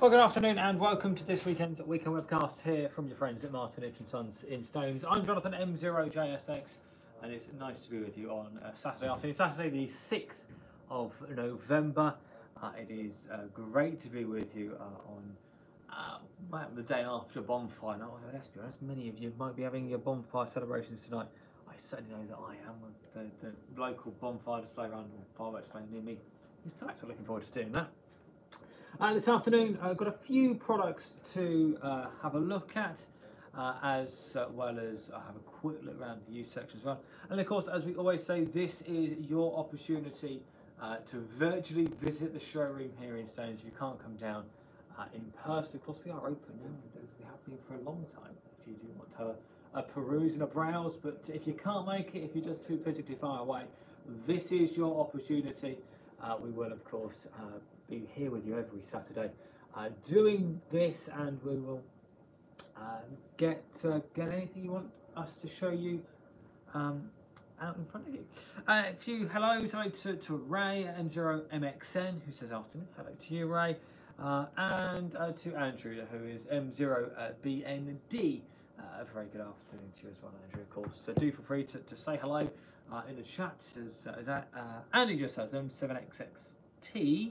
Well, good afternoon and welcome to this weekend's Weekend Webcast here from your friends at Martin Lynch and Sons in Stones. I'm Jonathan M0JSX and it's nice to be with you on Saturday afternoon, Saturday the 6th of November. It is great to be with you on the day after bonfire night. Oh, let's be honest, many of you might be having your bonfire celebrations tonight. I certainly know that I am. The local bonfire display around the fireworks display near me is tonight, so looking forward to doing that. And this afternoon I've got a few products to have a look at, as well as I have a quick look around the use section as well. And of course, as we always say, this is your opportunity to virtually visit the showroom here in Stones. If you can't come down in person, of course we are open now, we have been for a long time, if you do want to have a peruse and a browse. But if you can't make it, if you're just too physically far away, this is your opportunity. We will of course be here with you every Saturday doing this, and we will get anything you want us to show you out in front of you. A few hellos. Hello to Ray at M0MXN, who says afternoon. Hello to you, Ray. And to Andrew, who is M0BND. A very good afternoon to you as well, Andrew, of course. So do feel free to say hello in the chat. Andy just says M7XXT,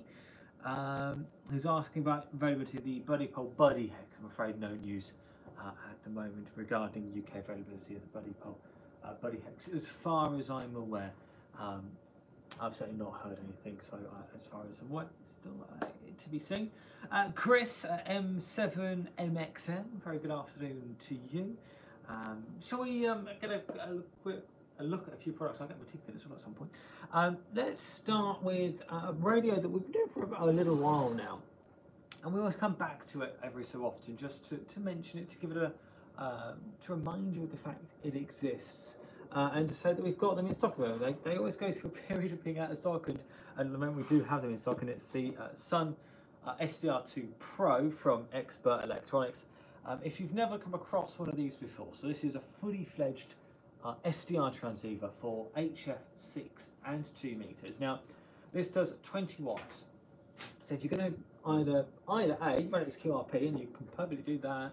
who's asking about availability of the Buddy Pole Buddy Hex. I'm afraid no news at the moment regarding UK availability of the Buddy Pole Buddy Hex. As far as I'm aware, I've certainly not heard anything, so as far as I'm aware, it's still to be seen. Chris, M7MXM, very good afternoon to you. Shall we get a look at a few products? I'll get my teeth in this one at some point. Let's start with a radio that we've been doing for a little while now, and we always come back to it every so often just to mention it, to give it a to remind you of the fact it exists. And to say that we've got them in stock at the moment. They always go through a period of being out of stock, and at the moment we do have them in stock, and it's the SunSDR2 Pro from Expert Electronics. If you've never come across one of these before, so this is a fully fledged SDR transceiver for HF6 and 2 meters. Now, this does 20 watts. So if you're going to either A, run its QRP, and you can perfectly do that.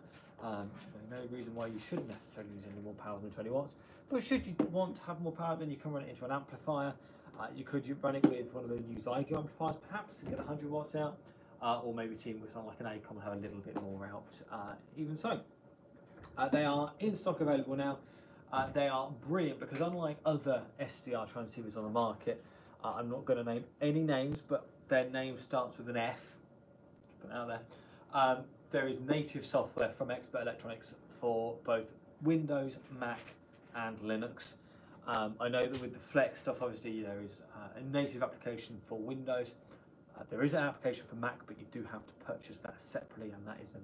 No reason why you shouldn't necessarily use any more power than 20 watts. But should you want to have more power, then you can run it into an amplifier. You could run it with one of the new Zygo amplifiers, perhaps, and get 100 watts out. Or maybe team with something like an ACOM and have a little bit more out. Even so, they are in stock, available now. They are brilliant because, unlike other SDR transceivers on the market, I'm not going to name any names, but their name starts with an F. Put it out there. There is native software from Expert Electronics for both Windows, Mac, and Linux. I know that with the Flex stuff, obviously there is a native application for Windows. There is an application for Mac, but you do have to purchase that separately, and that's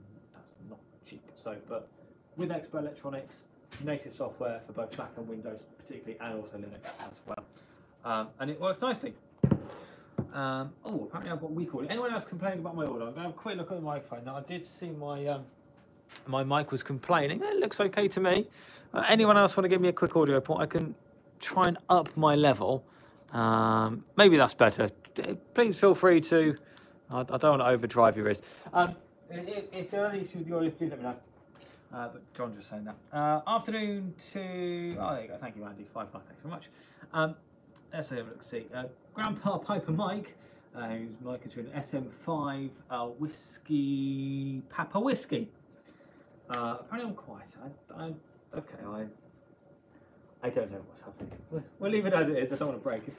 not cheap. So, but with Expert Electronics, native software for both Mac and Windows, particularly, and also Linux as well, and it works nicely. Oh, apparently I've got weak audio. Anyone else complaining about my audio? I'm going to have a quick look at the microphone. Now, I did see my my mic was complaining. It looks okay to me. Anyone else want to give me a quick audio report? I can try and up my level. Maybe that's better. Please feel free to. I don't want to overdrive your ears. If there are any issues with the audio, please let me know. But John just saying that. Afternoon to. Oh, there you go. Thank you, Andy. 5 5. Thanks very much. Let's have a look. See, Grandpa Piper Mike, whose mic is an SM5 Whiskey Papa Whiskey. Apparently I'm quiet. I don't know what's happening. We'll leave it as it is. I don't want to break it.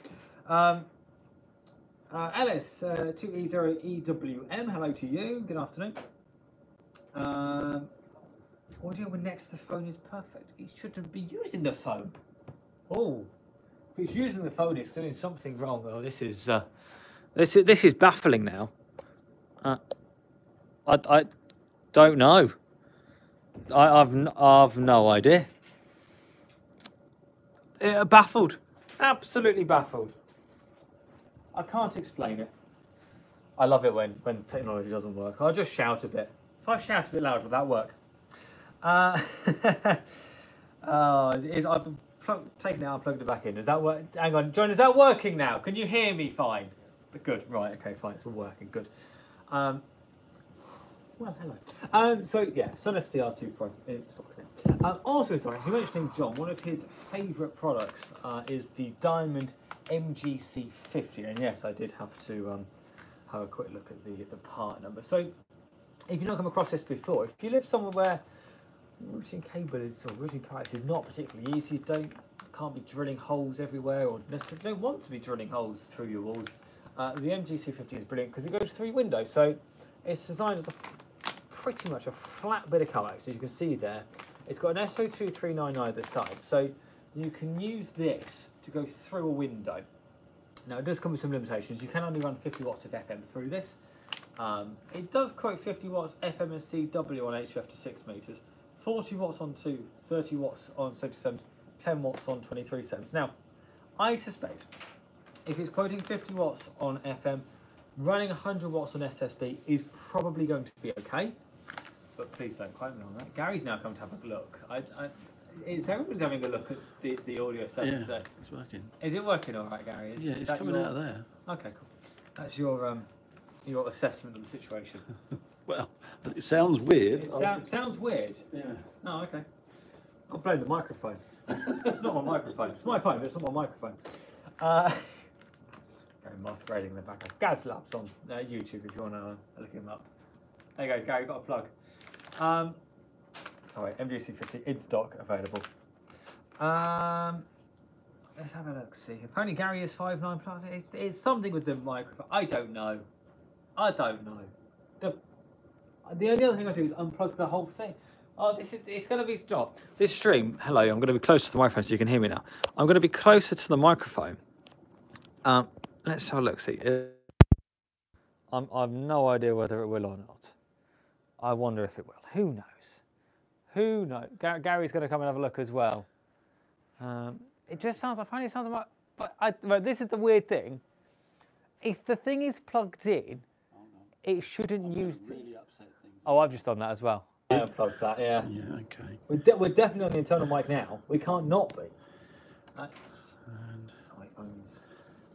Alice 2E0EWM. Hello to you. Good afternoon. Audio when next to the phone is perfect. It shouldn't be using the phone. Oh. If it's using the phone, it's doing something wrong. Oh, this is baffling now. I don't know. I've no idea. Baffled, absolutely baffled. I can't explain it. I love it when technology doesn't work. I'll just shout a bit. If I shout a bit loud, will that work? I've been taken it out, plugged it back in. Does that work? Hang on, John, is that working now? Can you hear me fine? Good, right, okay, fine, it's all working, good. Well, hello. So yeah, SunSDR2 Pro. It's not connected. Also, sorry, you mentioned John. One of his favourite products is the Diamond MGC50, and yes, I did have to have a quick look at the part number. So, if you've not come across this before, if you live somewhere where routing cable is, or routing cards is not particularly easy, can't be drilling holes everywhere, or necessarily don't want to be drilling holes through your walls. The MGC50 is brilliant because it goes through windows, so it's designed as a, pretty much a flat bit of coax, as you can see there. It's got an SO2399 either side, so you can use this to go through a window. Now it does come with some limitations. You can only run 50 watts of FM through this. It does quote 50 watts FM and CW on HF to 6 meters, 40 watts on 2, 30 watts on 67s, 10 watts on 23/7s. Now, I suspect if it's quoting 50 watts on FM, running 100 watts on SSB is probably going to be okay. But please don't quote me on that. Gary's now come to have a look. Everyone's having a look at the audio settings there. It's working. Is it working all right, Gary? Yeah, it's coming out of there. Okay, cool. That's your assessment of the situation. Well, but it sounds weird. It sounds weird? Yeah. Oh, okay. I'll blame the microphone. It's not my microphone. It's my phone, but it's not my microphone. Gary masquerading in the background. Gazlab's on YouTube if you want to look him up. There you go, Gary, got a plug. Sorry, MGC50 in stock, available. Let's have a look, see. Apparently Gary is 5'9 plus. It's something with the microphone. I don't know. The only other thing I do is unplug the whole thing. Oh, it's going to be stopped. This stream, hello, I'm going to be closer to the microphone so you can hear me now. I'm going to be closer to the microphone. Let's have a look, see. I've no idea whether it will or not. I wonder if it will. Who knows? Who knows? Gary's going to come and have a look as well. It just sounds, apparently it sounds like, but this is the weird thing. If the thing is plugged in, it shouldn't use... Really upset things. Oh, I've just done that as well. I unplugged that, yeah. Yeah, okay. We're definitely on the internal mic now. We can't not be. That's... And... iPhones.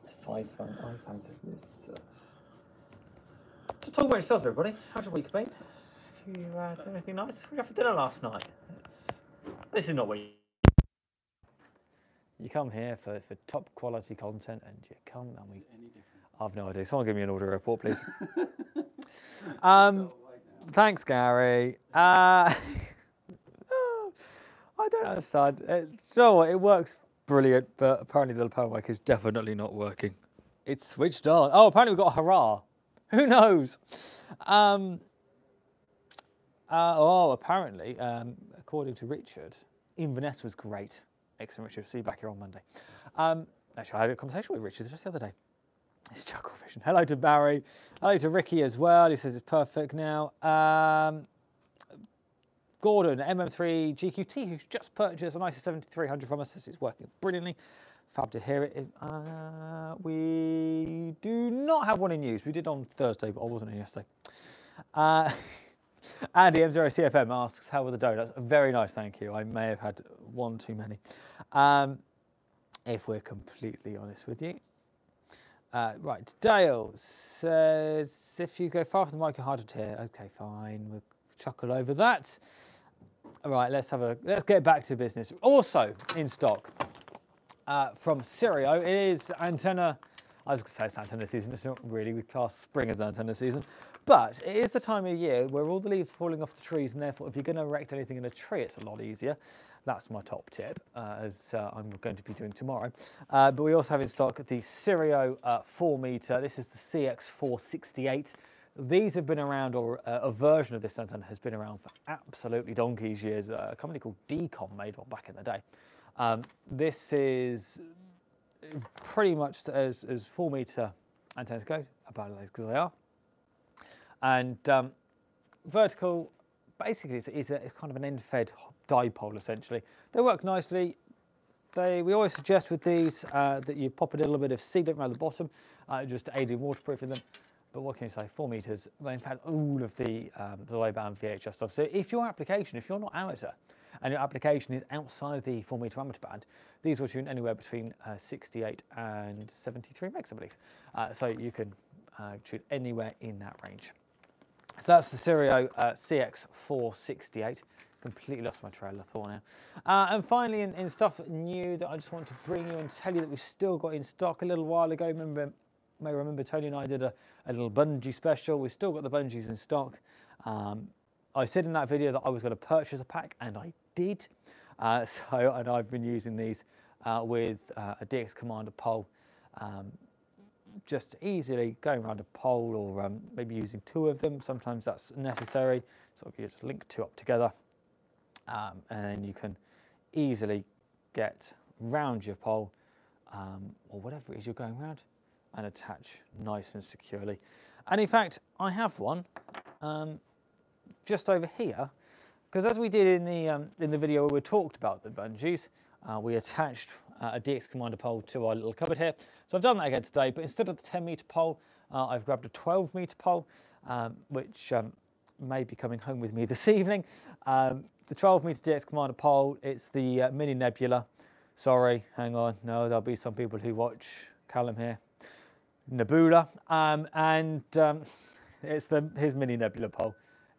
It's iPhones. Just talk about yourselves, everybody. How's your week been? You do anything nice? We had for dinner last night. This is not what you come here for top quality content, and you come and we. I've no idea. Someone give me an order report, please. Thanks, Gary. I don't understand. It works brilliant, but apparently the lapel mic is definitely not working. It's switched on. Oh, apparently we've got a hurrah. Who knows? Apparently, according to Richard, Inverness was great. Excellent, Richard. See you back here on Monday. Actually, I had a conversation with Richard just the other day. It's Chuckle Vision. Hello to Barry. Hello to Ricky as well. He says it's perfect now. Gordon, MM3 GQT, who's just purchased an ISO 7300 from us, says it's working brilliantly. Fab to hear it. We do not have one in use. We did on Thursday, but I wasn't in yesterday. Andy M0CFM asks, how were the donuts? Very nice, thank you. I may have had one too many. If we're completely honest with you. Right, Dale says, if you go far from the mic, you're harder to hear. Okay, fine, we'll chuckle over that. All right, let's get back to business. Also in stock from Sirio, it is antenna, I was going to say it's antenna season, it's not really, we class spring as antenna season. But it is the time of year where all the leaves are falling off the trees, and therefore if you're going to erect anything in a tree, it's a lot easier. That's my top tip, as I'm going to be doing tomorrow. But we also have in stock the Sirio 4 meter. This is the CX468. These have been around, or a version of this antenna has been around for absolutely donkey's years. A company called Decom made one back in the day. This is pretty much as 4 meter antennas go, about as good as they are. And vertical, basically, it's kind of an end-fed dipole, essentially. They work nicely. We always suggest with these that you pop a little bit of sealant around the bottom, just to aid in waterproofing them. But what can you say, 4 meters, in fact, all of the low-band VHF stuff. So if your application, if you're not amateur, and your application is outside the 4 meter amateur band, these will tune anywhere between 68 and 73 megs, I believe. So you can tune anywhere in that range. So that's the Sirio CX468. Completely lost my trail of thought now. And finally, in stuff new that I just want to bring you and tell you that we've still got in stock. A little while ago, remember Tony and I did a little bungee special. We've still got the bungees in stock. I said in that video that I was going to purchase a pack, and I did. And I've been using these with a DX Commander pole, just easily going around a pole, or maybe using two of them. Sometimes that's necessary. So if you just link two up together, and then you can easily get round your pole, or whatever it is you're going round, and attach nice and securely. And in fact, I have one just over here, because as we did in the video where we talked about the bungees, we attached a DX Commander pole to our little cupboard here. So I've done that again today, but instead of the 10-meter pole, I've grabbed a 12-meter pole, which may be coming home with me this evening. The 12-meter DX Commander pole, it's the Mini Nebula. Sorry, hang on. No, there'll be some people who watch Callum here. Nebula, and it's his Mini Nebula pole.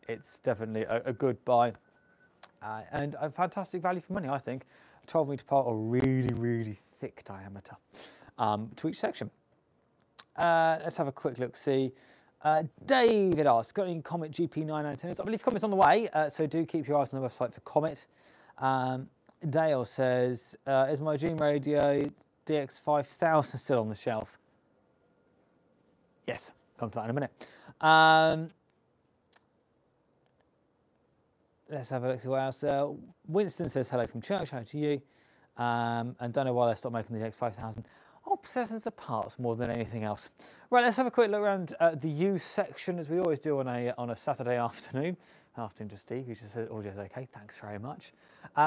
It's definitely a good buy, and a fantastic value for money, I think. 12-meter pole, a really, really thick diameter to each section. Let's have a quick look, see. David asks, got any Comet GP 9 antennas? I believe Comet's on the way, so do keep your eyes on the website for Comet. Dale says, is my Dream Radio DX 5000 still on the shelf? Yes, come to that in a minute. Let's have a look at what else. Winston says, hello from church, hello to you. And don't know why they stopped making the DX5000. Obsessions of parts more than anything else. Right, let's have a quick look around the U section, as we always do on a Saturday afternoon. Afternoon to Steve, who just said audio's okay, thanks very much.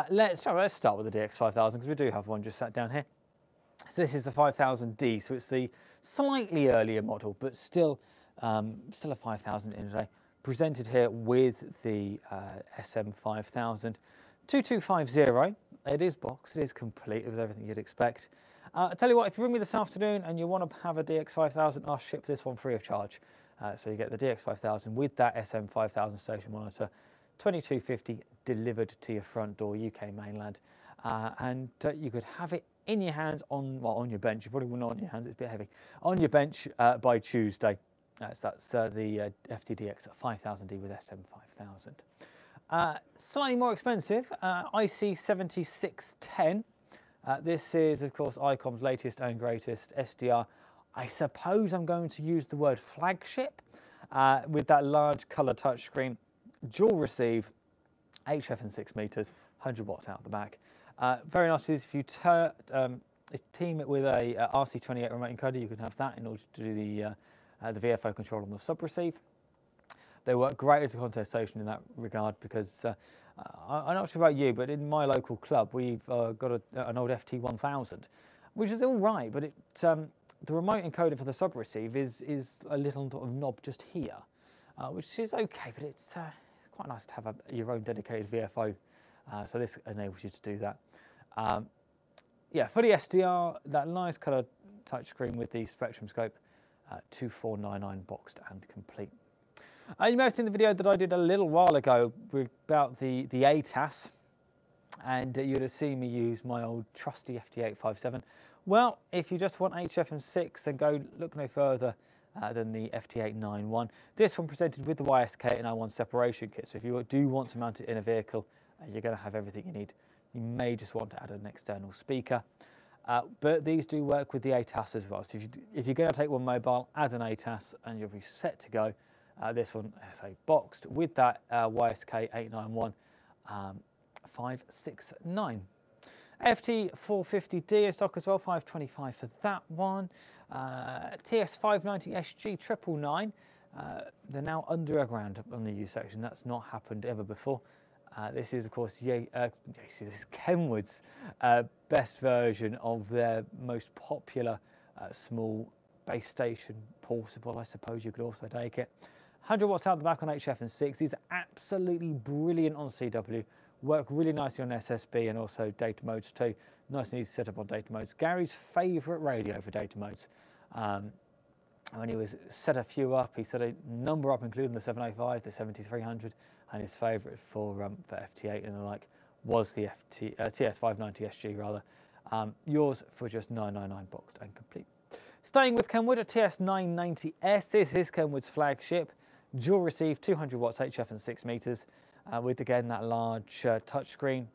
Let's start with the DX5000, because we do have one just sat down here. So this is the 5000D, so it's the slightly earlier model, but still, still a 5000 in today. Presented here with the SM5000 2250. It is boxed, it is complete with everything you'd expect. I tell you what, if you ring me this afternoon and you want to have a DX5000, I'll ship this one free of charge. So you get the DX5000 with that SM5000 station monitor, 2250 delivered to your front door, UK mainland, and you could have it in your hands on your bench. You probably wouldn't on your hands, it's a bit heavy. On your bench by Tuesday. That's the FTDX 5000D with SM5000. Slightly more expensive, IC7610. This is, of course, Icom's latest and greatest SDR. I suppose I'm going to use the word flagship, with that large colour touchscreen, dual receive, HF and 6 metres, 100 watts out the back. Very nice for this. If you team it with a RC28 remote encoder, you can have that in order to do the VFO control on the sub-receive. They work great as a contest station in that regard, because I'm not sure about you, but in my local club, we've got an old FT1000, which is all right, but the remote encoder for the sub-receive is a little sort of knob just here, which is okay, but it's quite nice to have your own dedicated VFO, so this enables you to do that. Yeah, for the SDR, that nice colour touchscreen with the spectrum scope, 2499 boxed and complete. You may have seen the video that I did a little while ago about the ATAS, and you'd have seen me use my old trusty FT857. Well, if you just want HFM6, then go look no further than the FT891. This one presented with the YSK and I1 separation kit, so if you do want to mount it in a vehicle, you're going to have everything you need. You may just want to add an external speaker. But these do work with the ATAS as well. So if you're going to take one mobile, add an ATAS and you'll be set to go. This one, as I say, boxed with that YSK 891 569. FT450D in stock as well, 525 for that one. TS590SG 999. They're now underground on the U section. That's not happened ever before. This is, of course, this is Kenwood's best version of their most popular small base station portable, I suppose you could also take it. 100 watts out the back on HF and 6. These are absolutely brilliant on CW, work really nicely on SSB and also data modes too. Nice and easy to set up on data modes. Gary's favourite radio for data modes. when he was set a few up, he set a number up, including the 705, the 7300, and his favourite for FT8 and the like was the TS590SG rather. Yours for just $999 boxed and complete. Staying with Kenwood, a TS990S. This is Kenwood's flagship. Dual receive, 200 watts HF and 6 meters, with again that large touchscreen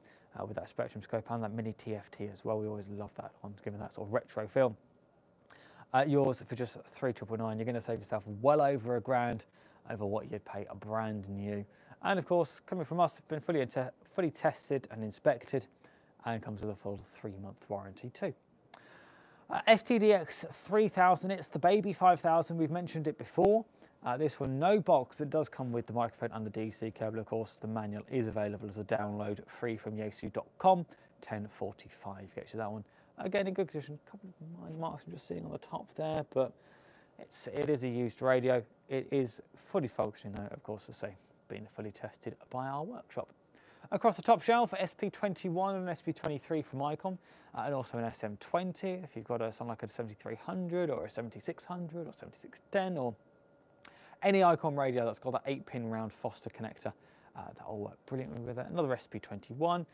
with that spectrum scope and that mini TFT as well. We always love that one, given that sort of retro feel. Yours for just $3,999. You're going to save yourself well over a grand over what you'd pay a brand new. And of course, coming from us, it's been fully tested and inspected, and comes with a full 3-month warranty too. FTDX 3000. It's the baby 5000. We've mentioned it before. This one, no box, but it does come with the microphone and the DC cable. Of course, the manual is available as a download free from yaesu.com. 1045 gets you that one. Again, in good condition. A couple of mine marks I'm just seeing on the top there, but it is a used radio. It is fully functioning though, of course, as I say, being fully tested by our workshop. Across the top shelf, SP21 and SP23 from Icom, and also an SM20 if you've got something like a 7300 or a 7600 or 7610 or any Icom radio that's got that 8-pin round Foster connector. That'll work brilliantly with it. Another SP21.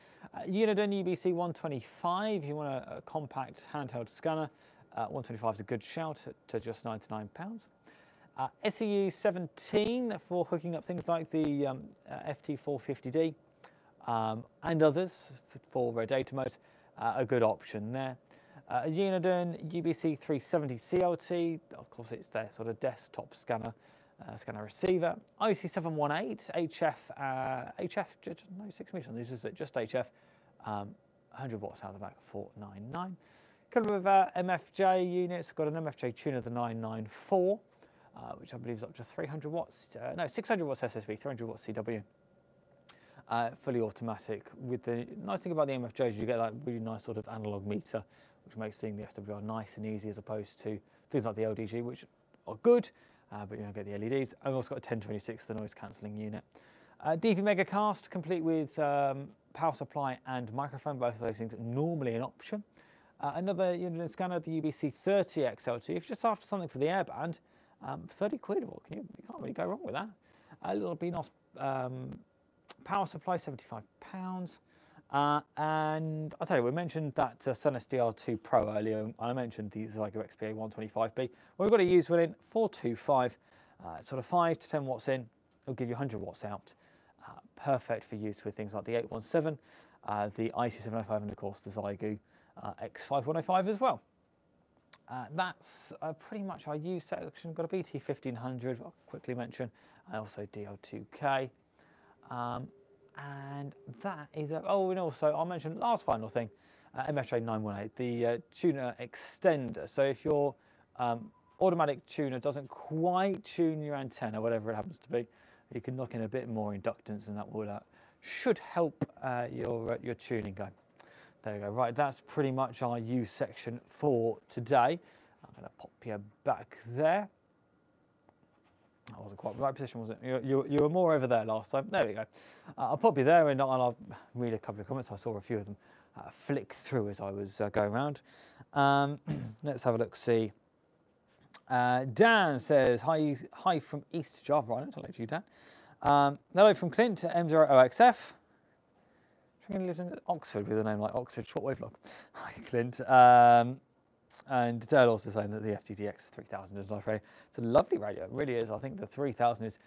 Uniden UBC 125, if you want a compact handheld scanner, 125 is a good shout to just £99. SEU 17 for hooking up things like the FT450D and others for data modes, a good option there. Uniden UBC 370 CLT, of course it's their sort of desktop scanner. Scanner receiver, IC718, HF, no 6 meters on this, is it? Just HF, 100 watts out of the back, 499. Couple of MFJ units, got an MFJ tuner, the 994, which I believe is up to 300 watts, no, 600 watts SSB, 300 watts CW, fully automatic. With the nice thing about the MFJ is you get that really nice sort of analog meter, which makes seeing the SWR nice and easy as opposed to things like the LDG, which are good. But you don't get the LEDs. I've also got a 1026, the noise cancelling unit. DV Megacast, complete with power supply and microphone, both of those things normally an option. Another unit scanner, the UBC 30 XLT. If you're just after something for the airband, £30. You can't really go wrong with that. A little BNOS power supply, £75. And I'll tell you, we mentioned that SunSDR2 Pro earlier, and I mentioned the Zygo XPA 125B. Well, we've got a used one in 425, sort of 5 to 10 watts in, it'll give you 100 watts out. Perfect for use with things like the 817, the IC705, and of course the Zygo X5105 as well. That's pretty much our used section. Got a BT1500, I'll quickly mention, and also DL2K. And that is and also I'll mention last final thing, MFJ 918, the tuner extender. So if your automatic tuner doesn't quite tune your antenna, whatever it happens to be, you can knock in a bit more inductance, and that will should help your tuning go. There you go. Right, that's pretty much our U section for today. I'm going to pop you back there. I wasn't quite in the right position, was it? You were more over there last time. There we go. I'll pop you there, and I'll read a couple of comments. I saw a few of them flick through as I was going around. Let's have a look, see. Dan says, hi from East Java Island. Hello to you, Dan. Hello from Clint, M0OXF. I'm going to live in Oxford with a name like Oxford Shortwave Log. Hi, Clint. And Dale also saying that the FTDX 3000 is a nice radio. It's a lovely radio, it really is. I think the 3000 is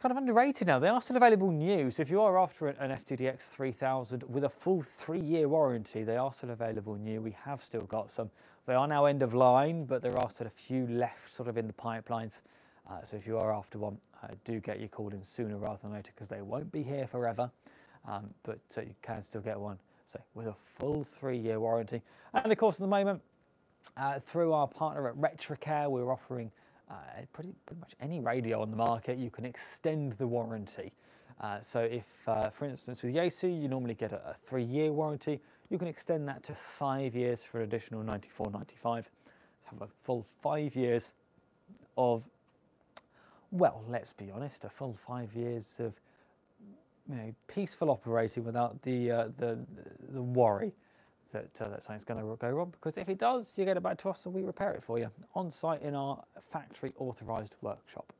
kind of underrated now. They are still available new, so if you are after an FTDX 3000 with a full 3-year warranty, they are still available new. We have still got some. They are now end of line, but there are still a few left sort of in the pipelines. So if you are after one, do get your call in sooner rather than later, because they won't be here forever, but you can still get one, so with a full 3-year warranty. And of course, at the moment, through our partner at Retrocare, we're offering pretty much any radio on the market. You can extend the warranty. So if, for instance, with Yaesu, you normally get a 3-year warranty. You can extend that to 5 years for an additional $94.95. Have a full 5 years of, well, let's be honest, a full 5 years of, you know, peaceful operating without the worry that that's something's going to go wrong, because if it does, you get it back to us and we repair it for you on site in our factory authorized workshop.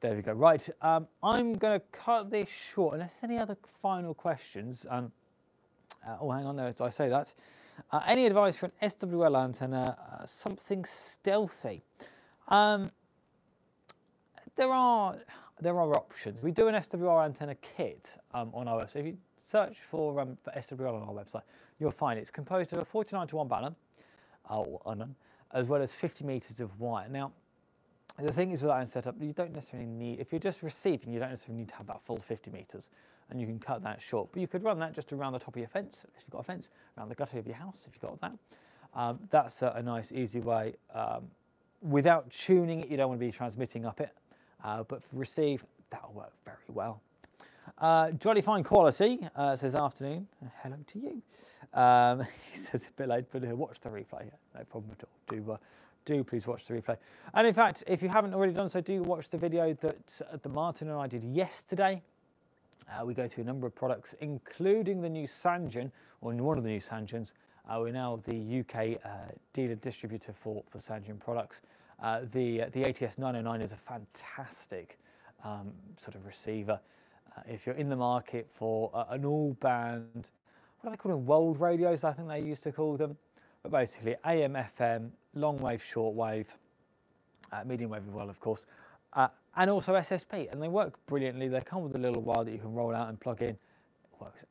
There we go. Right, I'm going to cut this short unless there's any other final questions. Oh, hang on, no, I say that. Any advice for an SWL antenna, something stealthy? There are options. We do an SWR antenna kit on our website. So if you search for SWL on our website, you'll find it's composed of a 49:1 banner, as well as 50 meters of wire. Now, the thing is with that setup, you don't necessarily need, if you're just receiving, you don't necessarily need to have that full 50 meters, and you can cut that short. But you could run that just around the top of your fence, if you've got a fence, around the gutter of your house, if you've got that. That's a nice, easy way. Without tuning it, you don't want to be transmitting up it, but for receive, that'll work very well. Jolly fine quality, says afternoon. Hello to you. He says a bit late, but watch the replay. No problem at all. Do please watch the replay. And in fact, if you haven't already done so, do watch the video that Martin and I did yesterday. We go through a number of products, including the new Sangean, or one of the new Sangeans. We're now the UK dealer distributor for Sangean products. The ATS 909 is a fantastic sort of receiver. If you're in the market for an all-band, what are they called, world radios, I think they used to call them. But basically, AM, FM, long wave, short wave, medium wave as well, of course, and also SSP. And they work brilliantly. They come with a little wire that you can roll out and plug in. It works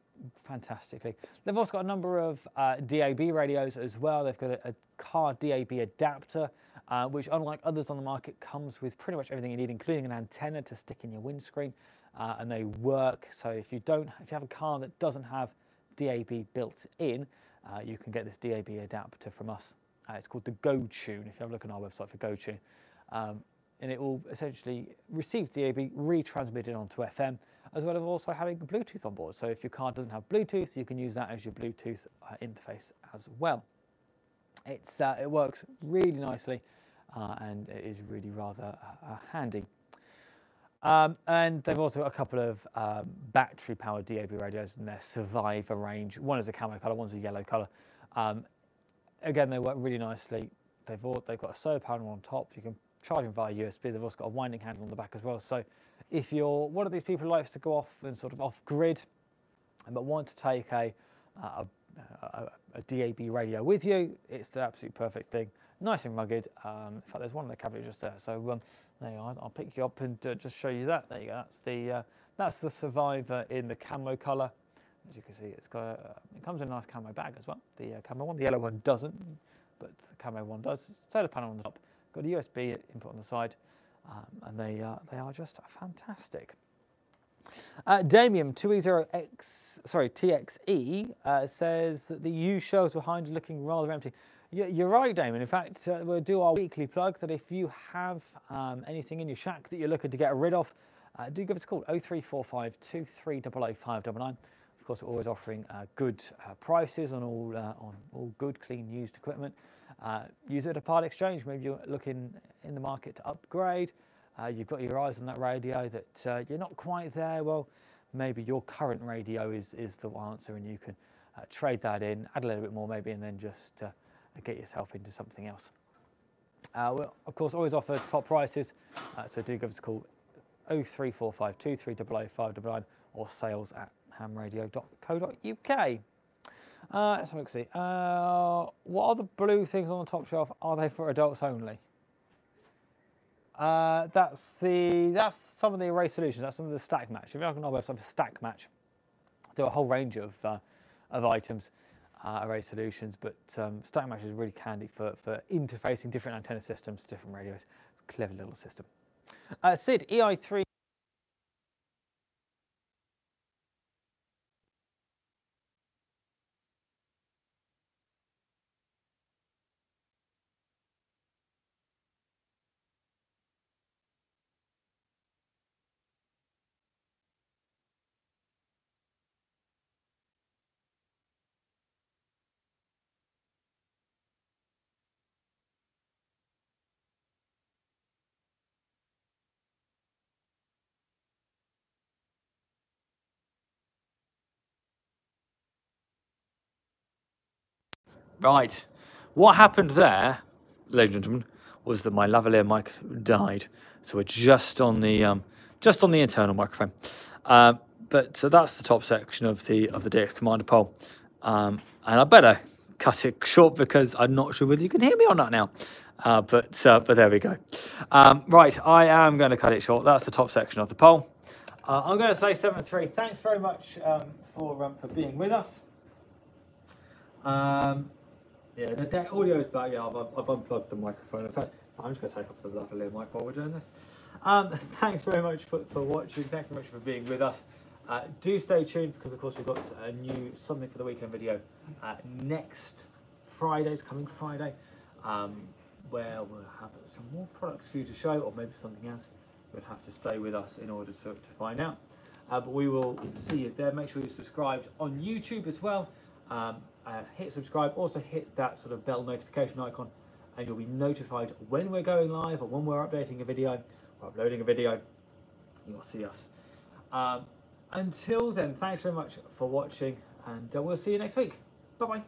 fantastically. They've also got a number of DAB radios as well. They've got a car DAB adapter, which, unlike others on the market, comes with pretty much everything you need, including an antenna to stick in your windscreen. And they work. So if you have a car that doesn't have DAB built in, you can get this DAB adapter from us. It's called the GoTune, if you have a look on our website for GoTune. And it will essentially receive DAB, retransmit it onto FM, as well as also having Bluetooth on board. So if your car doesn't have Bluetooth, you can use that as your Bluetooth interface as well. It works really nicely, and it is really rather handy. And they've also got a couple of battery-powered DAB radios in their Survivor range. One is a camo colour, one's a yellow colour. Again, they work really nicely. They've got a solar panel on top. You can charge them via USB. They've also got a winding handle on the back as well. So if you're one of these people who likes to go off and sort of off-grid, but want to take a DAB radio with you, it's the absolute perfect thing. Nice and rugged. In fact, there's one in the cabinet just there. So there you are. I'll pick you up and just show you that. There you go. That's the Survivor in the camo colour. As you can see, it's got it comes in a nice camo bag as well. The camo one, the yellow one doesn't, but the camo one does. Solar panel on the top. Got a USB input on the side, and they are just fantastic. Damian 2E0X, sorry TXE says that the U shelves behind are looking rather empty. You're right, Damon. In fact, we'll do our weekly plug that if you have anything in your shack that you're looking to get rid of, do give us a call, 0345 2300 599. Of course, we're always offering good prices on all good, clean, used equipment. Use it at a part exchange. Maybe you're looking in the market to upgrade. You've got your eyes on that radio that you're not quite there. Well, maybe your current radio is the answer, and you can trade that in, add a little bit more maybe, and then just... get yourself into something else. We'll, of course, always offer top prices, so do give us a call, 0345 2300 599 or sales@hamradio.co.uk. Let's have a look, see. What are the blue things on the top shelf? Are they for adults only? That's some of the Array Solutions, that's some of the Stack Match. If you look on our website for Stack Match, do a whole range of items. Array Solutions, but Stack Match is really handy for interfacing different antenna systems to different radios. It's a clever little system. Sid, EI3. Right, what happened there, ladies and gentlemen, was that my lavalier mic died. So we're just on the internal microphone. But that's the top section of the DX Commander pole. And I better cut it short because I'm not sure whether you can hear me or not now. But there we go. Right, I am going to cut it short. That's the top section of the poll. I'm going to say 73. Thanks very much for being with us. Yeah, the audio is bad. Yeah, I've unplugged the microphone. In fact, I'm just going to take off the lovely mic while we're doing this. Thanks very much for watching. Thank you very much for being with us. Do stay tuned because, of course, we've got a new Something for the Weekend video next Friday. It's coming Friday, where we'll have some more products for you to show, or maybe something else. You'll have to stay with us in order to find out. But we will see you there. Make sure you're subscribed on YouTube as well. Hit subscribe. Also hit that sort of bell notification icon, and you'll be notified when we're going live or when we're updating a video or uploading a video. You'll see us. Until then, thanks very much for watching, and we'll see you next week. Bye-bye.